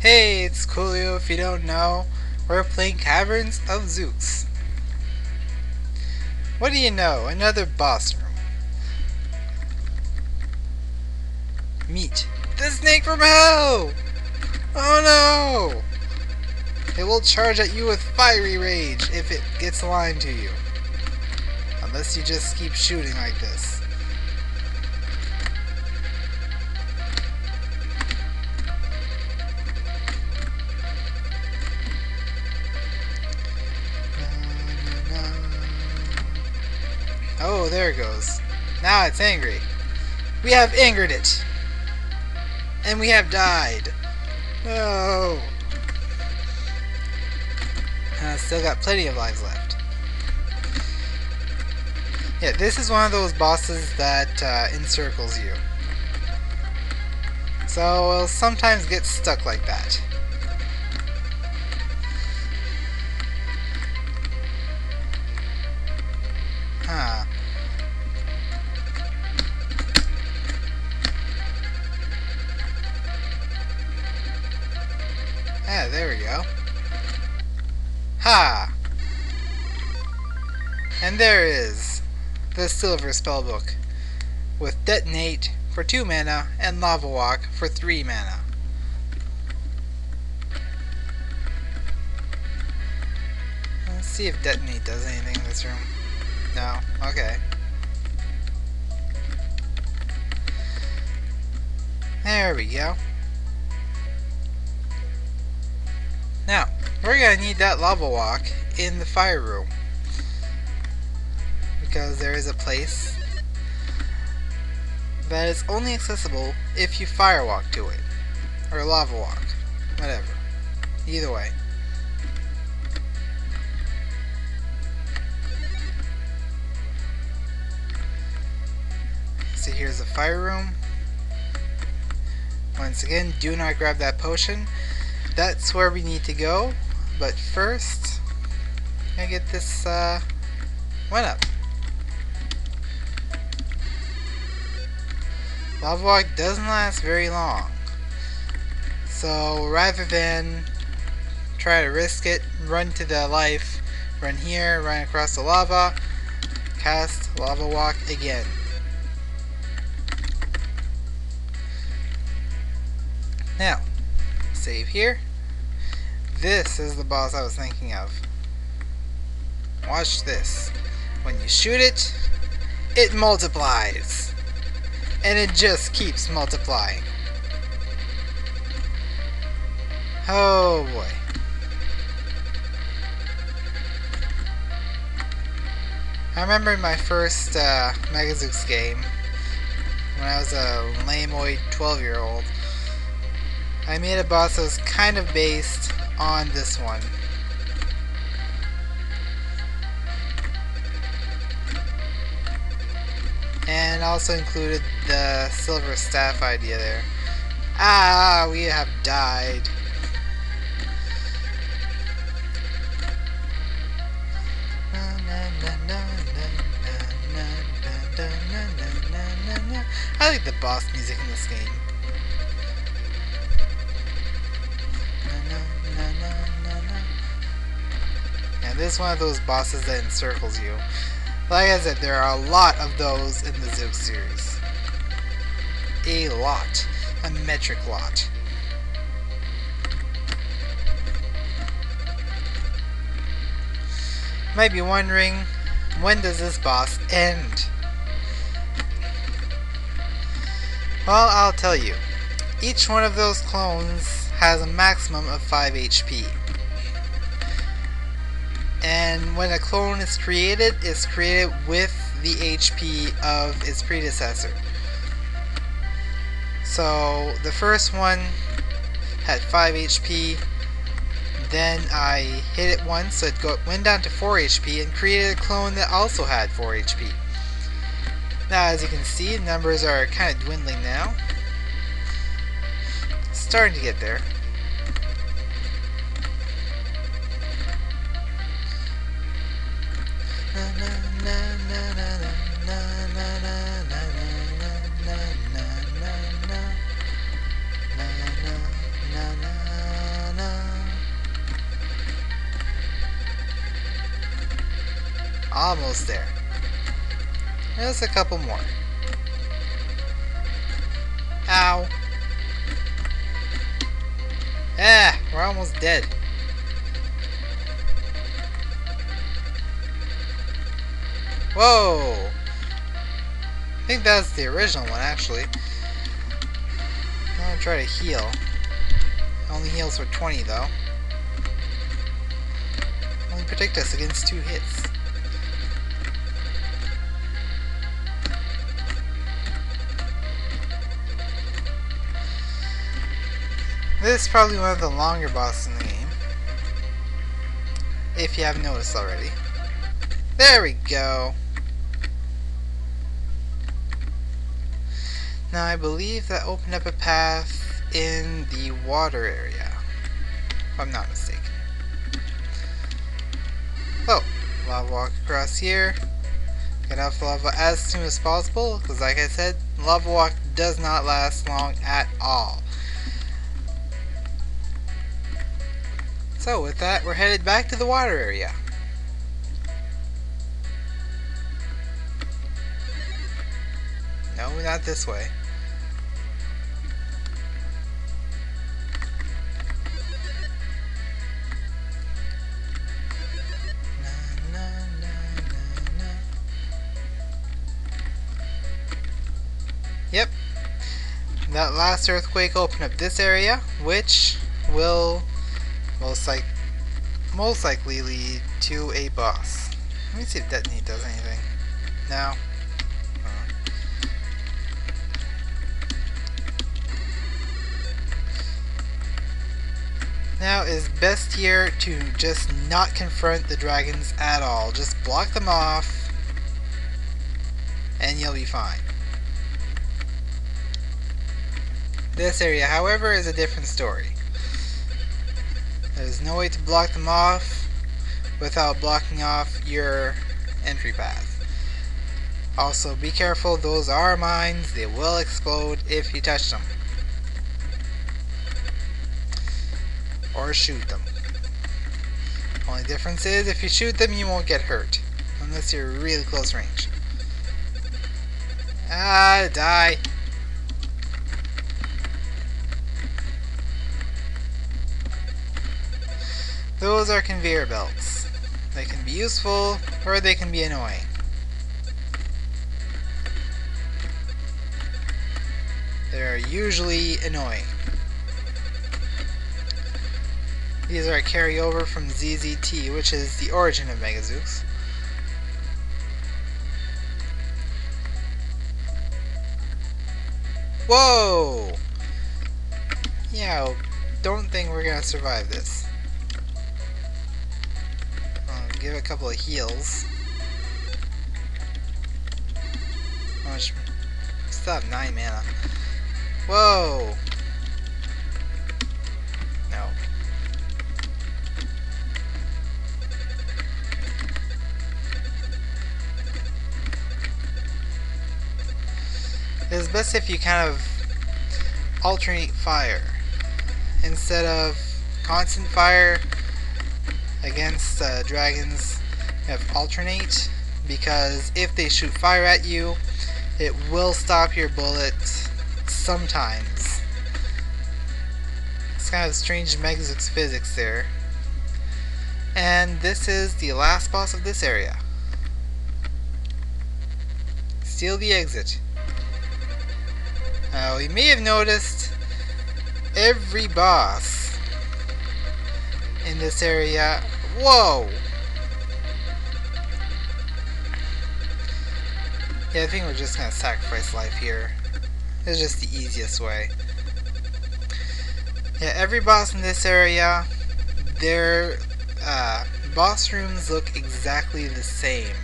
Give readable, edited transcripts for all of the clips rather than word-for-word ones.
Hey, it's Coolio. If you don't know, we're playing Caverns of Zeux. What do you know? Another boss room. Meet the snake from hell! Oh no! It will charge at you with fiery rage if it gets aligned to you. Unless you just keep shooting like this. Oh, there it goes. Now it's angry. We have angered it. And we have died. No. And I still got plenty of lives left. Yeah, this is one of those bosses that encircles you. So we'll sometimes get stuck like that. Huh. Ah, there we go. Ha! And there is the silver spellbook with detonate for 2 mana and lava walk for 3 mana. Let's see if detonate does anything in this room. No? Okay. There we go. Now, we're gonna need that lava walk in the fire room. Because there is a place that is only accessible if you fire walk to it. Or lava walk. Whatever. Either way. So here's the fire room. Once again, do not grab that potion. That's where we need to go, but first I get this one up. Lava walk doesn't last very long, so rather than try to risk it, run to the life, run here, run across the lava, cast lava walk again. Now, save here. This is the boss I was thinking of. Watch this. When you shoot it, it multiplies. And it just keeps multiplying. Oh boy. I remember in my first MegaZeux game, when I was a lame-oid 12-year-old, I made a boss that was kind of based on this one. And also included the silver staff idea there. Ah, we have died. I like the boss music in this game. This is one of those bosses that encircles you. Like I said, there are a lot of those in the Zeux series. A lot. A metric lot. You might be wondering, when does this boss end? Well, I'll tell you. Each one of those clones has a maximum of 5 HP. And when a clone is created, it's created with the HP of its predecessor. So the first one had 5 HP, then I hit it once, so it went down to 4 HP and created a clone that also had 4 HP. Now as you can see, the numbers are kind of dwindling now. It's starting to get there. Almost there. There's a couple more. Ow. Ah, we're almost dead. Whoa! I think that's the original one, actually. I'm gonna try to heal. Only heals for 20, though. Only protect us against 2 hits. This is probably one of the longer bosses in the game, if you haven't noticed already. There we go! Now I believe that opened up a path in the water area, if I'm not mistaken. So, lava walk across here. Get off lava as soon as possible, because like I said, lava walk does not last long at all. So with that, we're headed back to the water area. No, not this way. Na, na, na, na, na. Yep. That last earthquake opened up this area, which will most likely lead to a boss. Let me see if Detonate does anything. No. Now is best here to just not confront the dragons at all. Just block them off and you'll be fine. This area, however, is a different story. There's no way to block them off without blocking off your entry path. Also, be careful, those are mines. They will explode if you touch them. Or shoot them. Only difference is, if you shoot them, you won't get hurt. Unless you're really close range. Ah, die! Those are conveyor belts. They can be useful, or they can be annoying. They're usually annoying. These are a carryover from ZZT, which is the origin of MegaZeux. Whoa! Yeah, I don't think we're gonna survive this. I'll give it a couple of heals. Oh, I still have 9 mana. Whoa! No. It's best if you kind of alternate fire. Instead of constant fire against dragons, you have alternate, because if they shoot fire at you, it will stop your bullet sometimes. It's kind of strange MegaZeux physics there. And this is the last boss of this area. Steal the exit. Now, you may have noticed every boss in this area. Whoa! Yeah, I think we're just gonna sacrifice life here. It's just the easiest way. Yeah, every boss in this area, their boss rooms look exactly the same,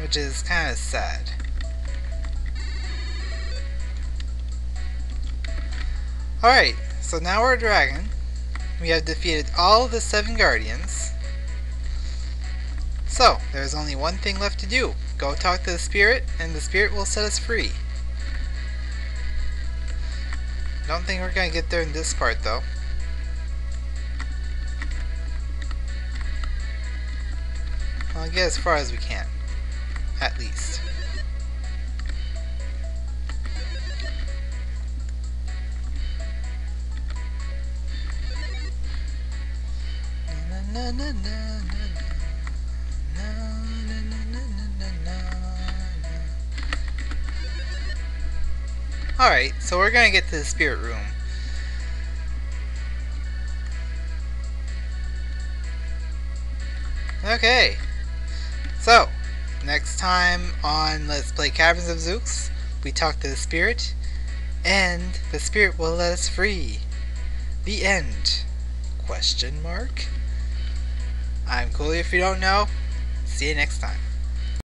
which is kind of sad. Alright, so now we're a dragon. We have defeated all of the 7 guardians. So, there's only one thing left to do. Go talk to the spirit, and the spirit will set us free. Don't think we're gonna get there in this part, though. Well, get as far as we can, at least. Na, na, na, na. Alright, so we're gonna get to the spirit room. Okay, so next time on Let's Play Caverns of Zeux, we talk to the spirit, and the spirit will let us free. The end? Question mark? I'm Coolio if you don't know. See you next time.